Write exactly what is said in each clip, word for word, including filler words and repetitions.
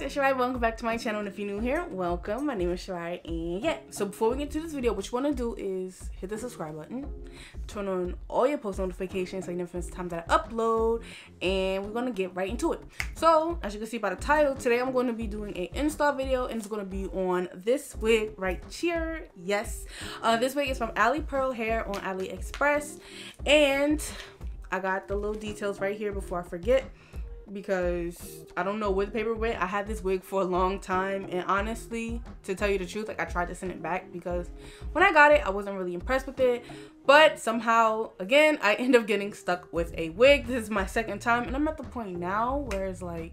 guys, it's Shirai. Welcome back to my channel, and if you're new here, welcome. My name is Shirai, and yeah, so before we get to this video, what you want to do is hit the subscribe button, turn on all your post notifications so you never miss the time that I upload, and we're going to get right into it. So, as you can see by the title, today I'm going to be doing an install video, and it's going to be on this wig right here. Yes, uh, this wig is from Ali Pearl Hair on AliExpress, and I got the little details right here before I forget, because I don't know where the paper went. I had this wig for a long time, and honestly, to tell you the truth, like, I tried to send it back because when I got it, I wasn't really impressed with it, but somehow again I end up getting stuck with a wig. This is my second time, and I'm at the point now where it's like,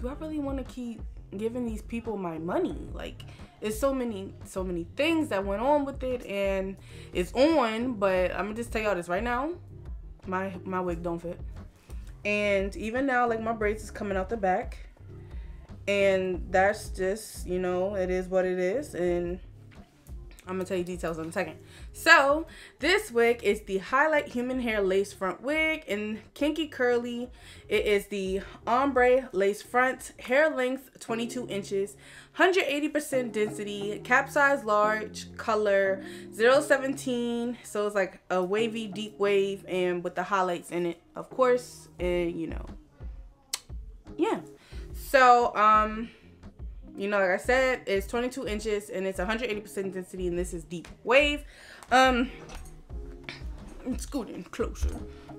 do I really want to keep giving these people my money? Like, there's so many so many things that went on with it, and it's on, but I'm gonna just tell y'all this right now, my my wig don't fit. And even now, like, my braids is coming out the back, and that's just, you know, it is what it is, and I'm gonna tell you details in a second. So this wig is the Highlight Human Hair Lace Front Wig in Kinky Curly. It is the ombre lace front, hair length twenty-two inches, one hundred eighty percent density, cap size large, color zero seventeen, so it's like a wavy deep wave, and with the highlights in it, of course. And you know, yeah, so um you know, like I said, it's twenty-two inches and it's one hundred eighty percent density, and this is deep wave. Um, I'm scooting closer.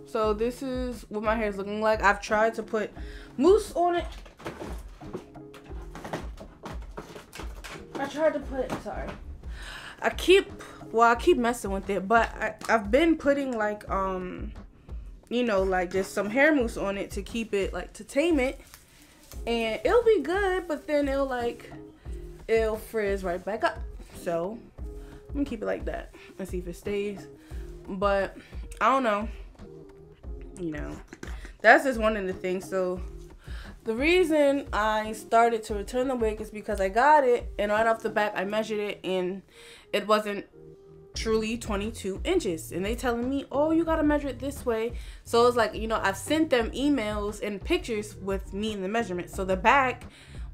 So this is what my hair is looking like. I've tried to put mousse on it. I tried to put, sorry. I keep, well, I keep messing with it, but I, I've been putting like, um, you know, like just some hair mousse on it to keep it, like, to tame it. And it'll be good, but then it'll like it'll frizz right back up, so I'm gonna keep it like that and see if it stays. But I don't know, you know, that's just one of the things. So the reason I started to return the wig is because I got it, and right off the bat I measured it, and it wasn't truly twenty-two inches, and they telling me, oh, you gotta measure it this way. So it's like, you know, I've sent them emails and pictures with me and the measurement. So the back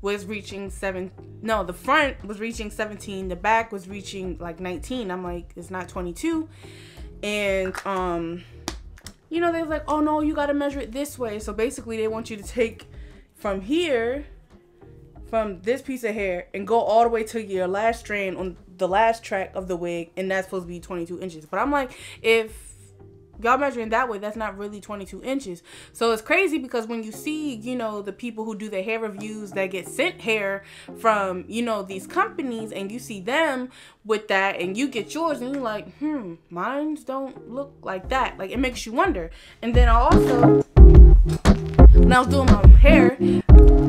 was reaching seven, no, the front was reaching seventeen, the back was reaching like nineteen. I'm like, it's not twenty-two. And um you know, they're like, oh no, you gotta measure it this way. So basically they want you to take from here, from this piece of hair, and go all the way to your last strand on the last track of the wig, and that's supposed to be twenty-two inches. But I'm like, if y'all measuring that way, that's not really twenty-two inches. So it's crazy, because when you see, you know, the people who do the hair reviews that get sent hair from, you know, these companies, and you see them with that, and you get yours, and you're like, hmm, mine's don't look like that. Like, it makes you wonder. And then I also, when I was doing my hair,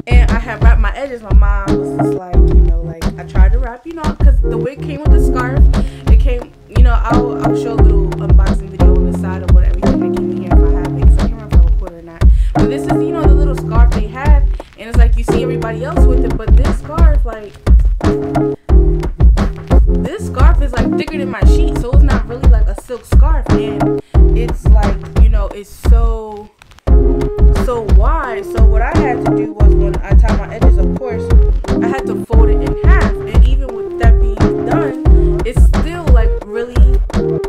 and I had wrapped my edges, my mom was just like, you know, like, I tried to wrap, you know, because the wig came with a scarf. It came, you know, I'll, I'll show a little unboxing video on the side of what everything they came in here if I have it, because I can't remember if I recorded or not. But this is, you know, the little scarf they have, and it's like you see everybody else with it, but this scarf, like, this scarf is, like, thicker than my sheet, so it's not really, like, a silk scarf, and it's, like, you know, it's so... so wide. So what I had to do was, when I tied my edges, of course, I had to fold it in half, and even with that being done, it's still like really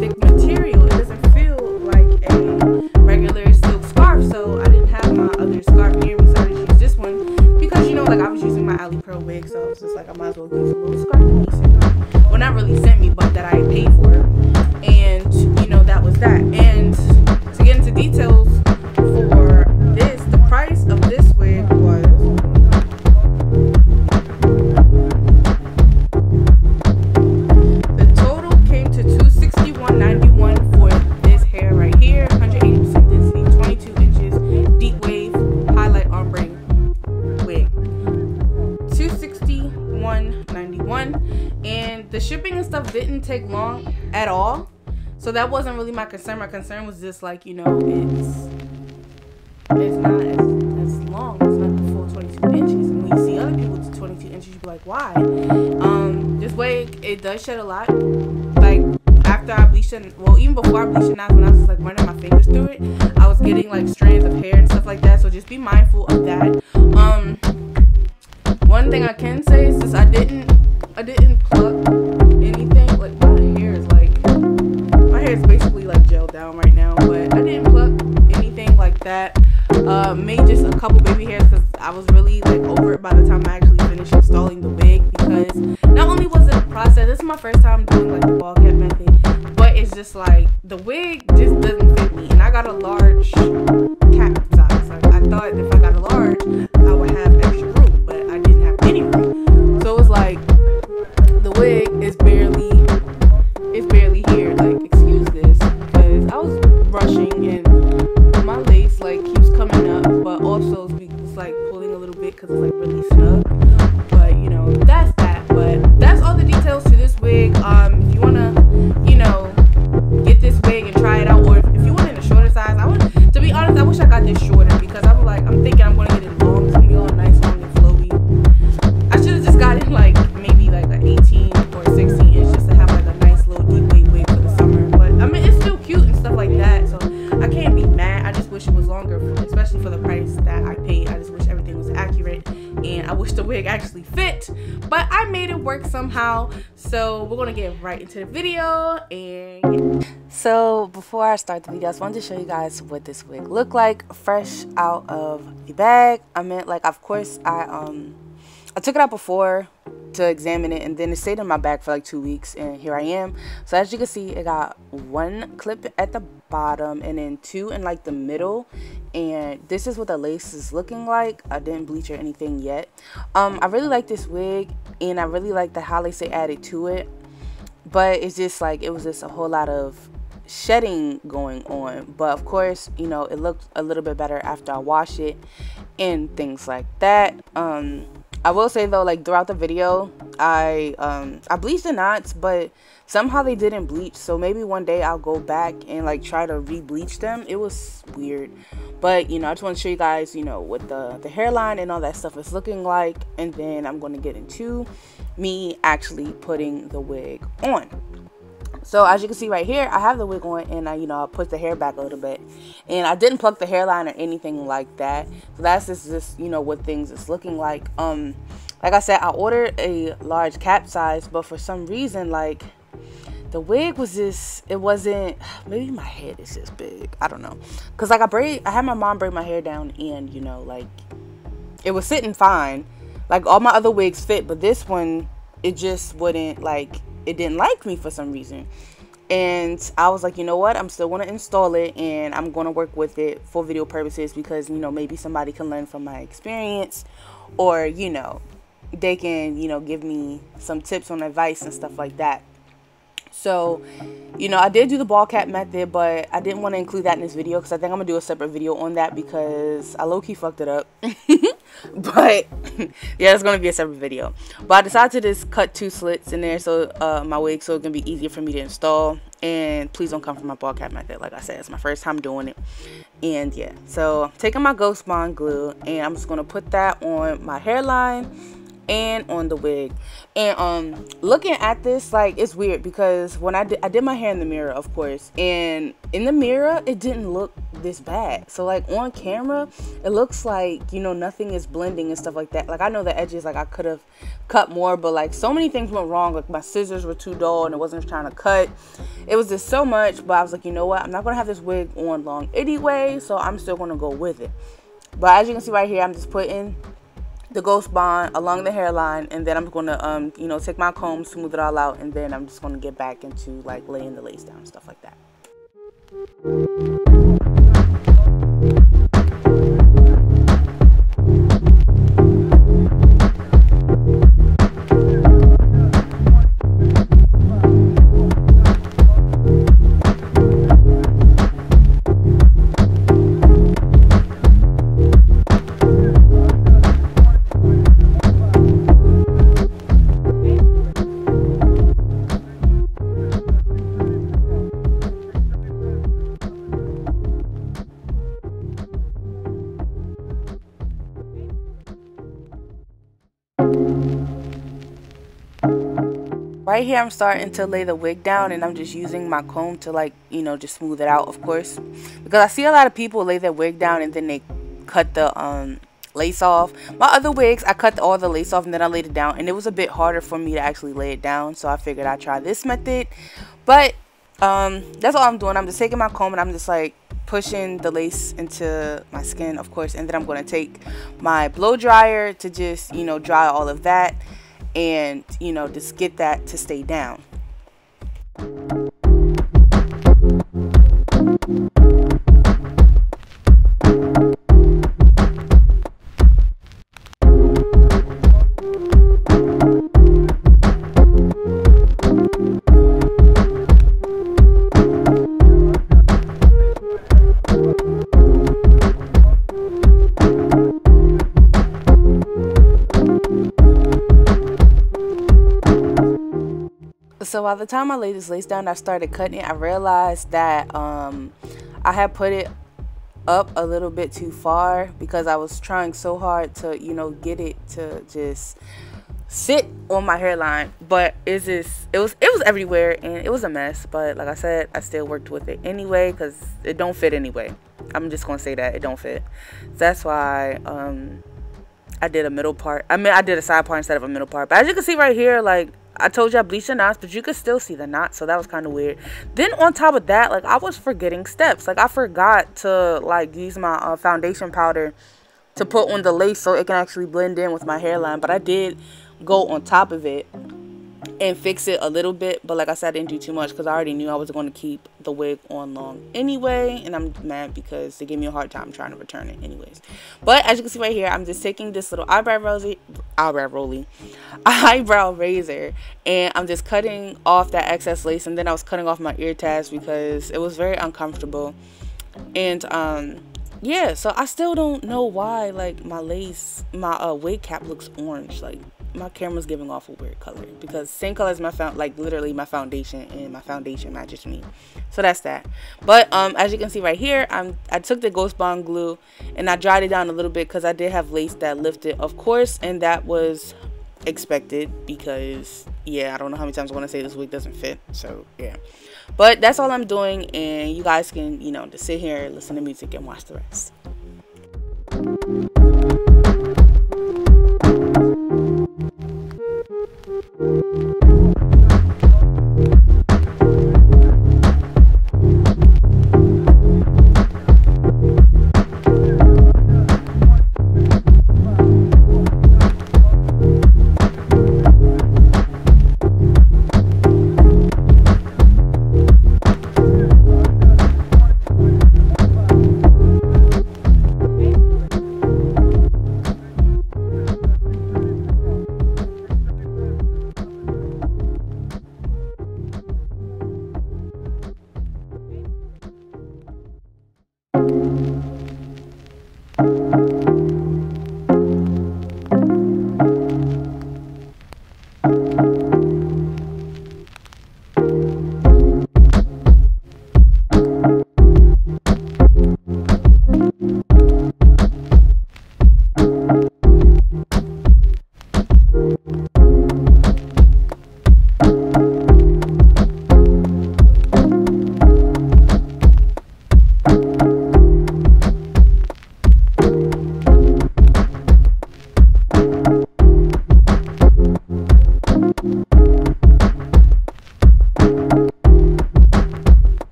thick material. It doesn't feel like a regular silk scarf. So I didn't have my other scarf near me, so I just used this one, because, you know, like, I was using my Ali Pearl wig, so I was just like, I might as well use a little scarf that he sent me. Well, not really sent me, but that I paid for, and you know, that was that. And to get into details for this, the price of this wig was the total came to two hundred sixty-one ninety-one for this hair right here, one hundred eighty percent density, twenty-two inches, deep wave, highlight ombre wig, two hundred sixty-one ninety-one. And the shipping and stuff didn't take long at all, so that wasn't really my concern. My concern was just like, you know, it's it's not as, as long, it's not the full twenty-two inches, and when you see other people to twenty-two inches, you be like, why? Um this wig, it does shed a lot. Like, after after I bleached it, well, even before I bleached it now, when I was like running my fingers through it, I was getting like strands of hair and stuff like that. So just be mindful of that. Um, one thing I can say is since I didn't, I didn't pluck anything. Like my hair is like, my hair is basically like gelled down right now, but I didn't pluck anything like that. Uh, made just a couple baby hairs because I was really like over it by the time I actually finished installing the wig, because not only was it a process, this is my first time doing like the ball cap method, but it's just like the wig just doesn't fit me, and I got a large cap size. Like I thought if I got a large, I would have extra room, but I didn't have any room. So it was like the wig is barely, it's barely here. Like excuse this, because I was brushing and my lace like keeps coming up, but also it's like pulling a little bit because it's like really snug. But you know, that's that. But that's all the details to this wig. Um, if you wanna, you know, get this wig and try it out, or if, if you want it in a shorter size, I would. To be honest, I wish I got this shorter because I was like, I'm thinking I'm gonna get it long. It's gonna be all nice, long and flowy. I should have just gotten like maybe like an eighteen or sixteen inch just to have like a nice little deep weight wig for the summer. But I mean, it's still cute and stuff like that. So I can't be mad. I just wish it was longer, especially for the price that I paid. I just wish everything was accurate, and I wish the wig actually fit, but I made it work somehow. So we're gonna get right into the video. And yeah. So before I start the video, I just wanted to show you guys what this wig looked like fresh out of the bag. I meant like, of course, I um I took it out before to examine it, and then it stayed in my bag for like two weeks, and here I am. So as you can see, it got one clip at the bottom and then two in like the middle, and this is what the lace is looking like. I didn't bleach or anything yet. um I really like this wig, and I really like the how they say added to it, but it's just like it was just a whole lot of shedding going on. But of course, you know, it looked a little bit better after I washed it and things like that. um I will say though, like throughout the video, I um I bleached the knots, but somehow they didn't bleach. So maybe one day I'll go back and like try to re-bleach them. It was weird, but you know, I just want to show you guys, you know, what the the hairline and all that stuff is looking like, and then I'm going to get into me actually putting the wig on. So as you can see right here, I have the wig on, and I, you know, I put the hair back a little bit, and I didn't pluck the hairline or anything like that. So that's just, just you know, what things is looking like. Um, like I said, I ordered a large cap size, but for some reason, like the wig was just, it wasn't, maybe my head is just big. I don't know. Cause like I braid, I had my mom braid my hair down, and you know, like it was sitting fine. Like all my other wigs fit, but this one, it just wouldn't like, it didn't like me for some reason. And I was like, you know what, I'm still going to install it, and I'm going to work with it for video purposes, because you know, maybe somebody can learn from my experience, or you know, they can, you know, give me some tips on advice and stuff like that. So you know, I did do the ball cap method, but I didn't want to include that in this video because I think I'm gonna do a separate video on that, because I low-key fucked it up. But yeah, it's gonna be a separate video. But I decided to just cut two slits in there, so uh my wig, so it can be easier for me to install. And please don't come for my ball cap method. Like I said, it's my first time doing it. And yeah, so I'm taking my Ghost Bond glue, and I'm just gonna put that on my hairline and on the wig. And um looking at this, like it's weird, because when I did I did my hair in the mirror, of course, and in the mirror it didn't look this bad. So like on camera it looks like, you know, nothing is blending and stuff like that. Like I know the edges, like I could have cut more, but like so many things went wrong. Like my scissors were too dull, and it wasn't trying to cut, it was just so much. But I was like, you know what, I'm not gonna have this wig on long anyway, so I'm still gonna go with it. But as you can see right here, I'm just putting the Ghost Bond along the hairline, and then I'm gonna um you know, take my comb, smooth it all out, and then I'm just gonna get back into like laying the lace down and stuff like that. right here I'm starting to lay the wig down, and I'm just using my comb to, like, you know, just smooth it out, of course, because I see a lot of people lay their wig down and then they cut the um lace off. My other wigs, I cut all the lace off and then I laid it down, and it was a bit harder for me to actually lay it down, so I figured I'd try this method. But um that's all I'm doing. I'm just taking my comb and I'm just like pushing the lace into my skin, of course, and then I'm going to take my blow dryer to just, you know, dry all of that and, you know, just get that to stay down. So by the time I laid this lace down, I started cutting it. I realized that um, I had put it up a little bit too far because I was trying so hard to, you know, get it to just sit on my hairline. But it's just, it was it was everywhere and it was a mess. But like I said, I still worked with it anyway because it don't fit anyway. I'm just gonna say that it don't fit. So that's why um, I did a middle part. I mean, I did a side part instead of a middle part. But as you can see right here, like, I told you I bleached the knots, but you could still see the knots, so that was kind of weird. Then on top of that, like, I was forgetting steps. Like, I forgot to, like, use my uh, foundation powder to put on the lace so it can actually blend in with my hairline. But I did go on top of it and fix it a little bit. But like I said, I didn't do too much because I already knew I was going to keep the wig on long anyway. And I'm mad because they gave me a hard time trying to return it anyways. But as you can see right here, I'm just taking this little eyebrow rosy, eyebrow rolly, eyebrow razor, and I'm just cutting off that excess lace. And then I was cutting off my ear tabs because it was very uncomfortable. And um yeah, so I still don't know why, like, my lace, my uh, wig cap looks orange. Like, my camera's giving off a weird color because same color as my found, like, literally my foundation, and my foundation matches me, so that's that. But um as you can see right here, i'm i took the Ghost Bond glue and I dried it down a little bit because I did have lace that lifted, of course, and that was expected because, yeah, I don't know how many times I want to say this wig doesn't fit, so yeah. But that's all I'm doing, and you guys can, you know, just sit here, listen to music, and watch the rest.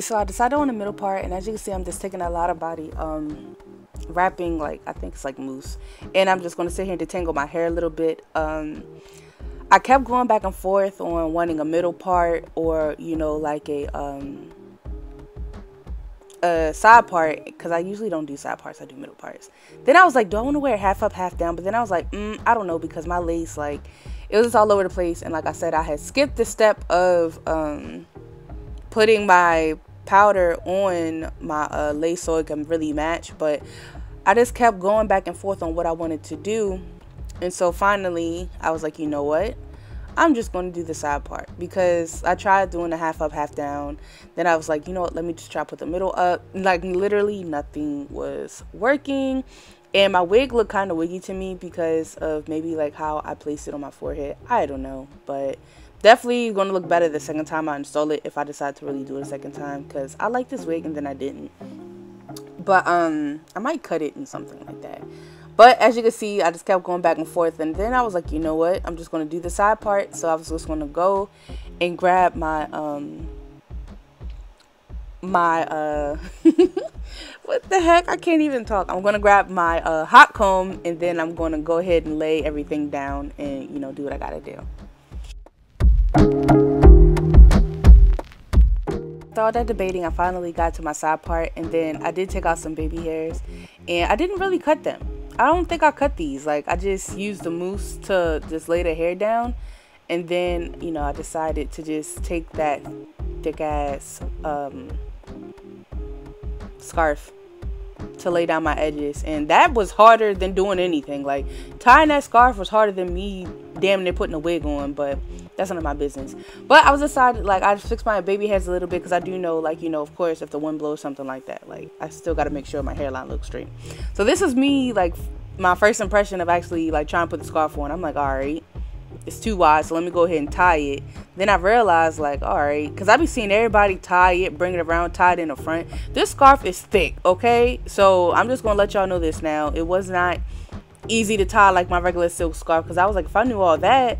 So I decided on the middle part, and as you can see, I'm just taking a lot of body um, wrapping, like I think it's like mousse, and I'm just going to sit here and detangle my hair a little bit. Um, I kept going back and forth on wanting a middle part or, you know, like a, um, a side part, because I usually don't do side parts, I do middle parts. Then I was like, do I want to wear half up, half down? But then I was like, mm, I don't know, because my lace, like, it was just all over the place. And like I said, I had skipped the step of um, putting my powder on my uh, lace so it can really match, but I just kept going back and forth on what I wanted to do. And so finally I was like, you know what, I'm just going to do the side part, because I tried doing a half up, half down, then I was like, you know what, let me just try put the middle up. Like, literally nothing was working, and my wig looked kind of wiggy to me because of maybe like how I placed it on my forehead, I don't know, but definitely going to look better the second time I install it, if I decide to really do it a second time, because I like this wig and then I didn't. But um, I might cut it and something like that. But as you can see, I just kept going back and forth, and then I was like, you know what, I'm just going to do the side part. So I was just going to go and grab my um, my uh, what the heck, I can't even talk. I'm going to grab my uh, hot comb, and then I'm going to go ahead and lay everything down and, you know, do what I gotta do. After all that debating, I finally got to my side part, and then I did take out some baby hairs, and I didn't really cut them. I don't think I cut these, like I just used the mousse to just lay the hair down, and then, you know, I decided to just take that thick ass um, scarf to lay down my edges, and that was harder than doing anything. Like, tying that scarf was harder than me damn near putting a wig on, but that's none of my business. But I was decided, like, I fixed my baby hairs a little bit, because I do know, like, you know, of course, if the wind blows, something like that, like, I still got to make sure my hairline looks straight. So this is me, like, my first impression of actually, like, trying to put the scarf on. I'm like, all right, it's too wide, so let me go ahead and tie it. Then I realized, like, all right, because I be seeing everybody tie it, bring it around, tie it in the front. This scarf is thick, okay? So I'm just gonna let y'all know this now, it was not easy to tie like my regular silk scarf, because I was like, if I knew all that,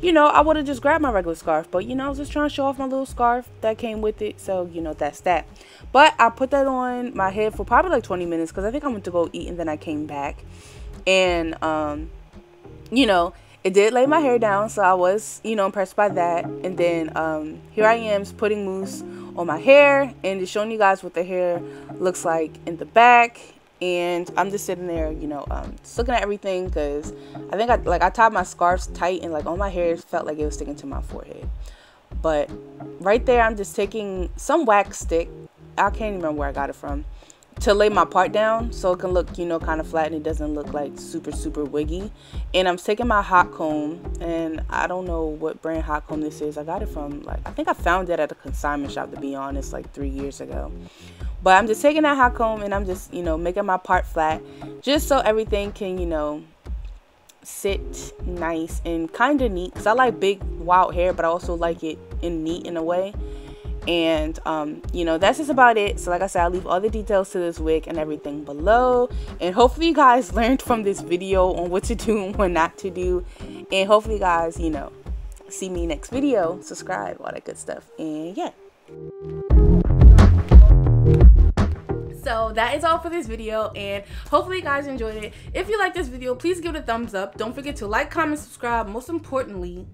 you know, I would have just grabbed my regular scarf. But, you know, I was just trying to show off my little scarf that came with it, so, you know, that's that. But I put that on my head for probably like twenty minutes, because I think I went to go eat, and then I came back, and um you know, it did lay my hair down, so I was, you know, impressed by that. And then um, here I am putting mousse on my hair and just showing you guys what the hair looks like in the back. And I'm just sitting there, you know, um, just looking at everything, because I think I, like, I tied my scarves tight, and like all my hair felt like it was sticking to my forehead. But right there, I'm just taking some wax stick, I can't even remember where I got it from, to lay my part down so it can look, you know, kind of flat, and it doesn't look like super super wiggy. And I'm taking my hot comb, and I don't know what brand hot comb this is. I got it from, like, I think I found it at a consignment shop, to be honest, like three years ago. But I'm just taking that hot comb, and I'm just, you know, making my part flat, just so everything can, you know, sit nice and kind of neat, because I like big wild hair, but I also like it in neat in a way. And um you know, that's just about it. So like I said, I'll leave all the details to this wig and everything below, and hopefully you guys learned from this video on what to do and what not to do, and hopefully you guys, you know, see me next video, subscribe, all that good stuff, and yeah. So that is all for this video, and hopefully you guys enjoyed it. If you like this video, please give it a thumbs up, don't forget to like, comment, subscribe, most importantly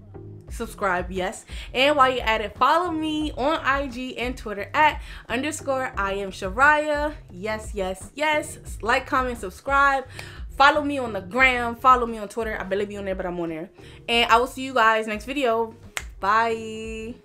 subscribe, yes. And while you're at it, follow me on I G and Twitter at underscore I am Shariah. Yes, yes, yes. Like, comment, subscribe. Follow me on the gram. Follow me on Twitter. I barely be on there, but I'm on there. And I will see you guys next video. Bye.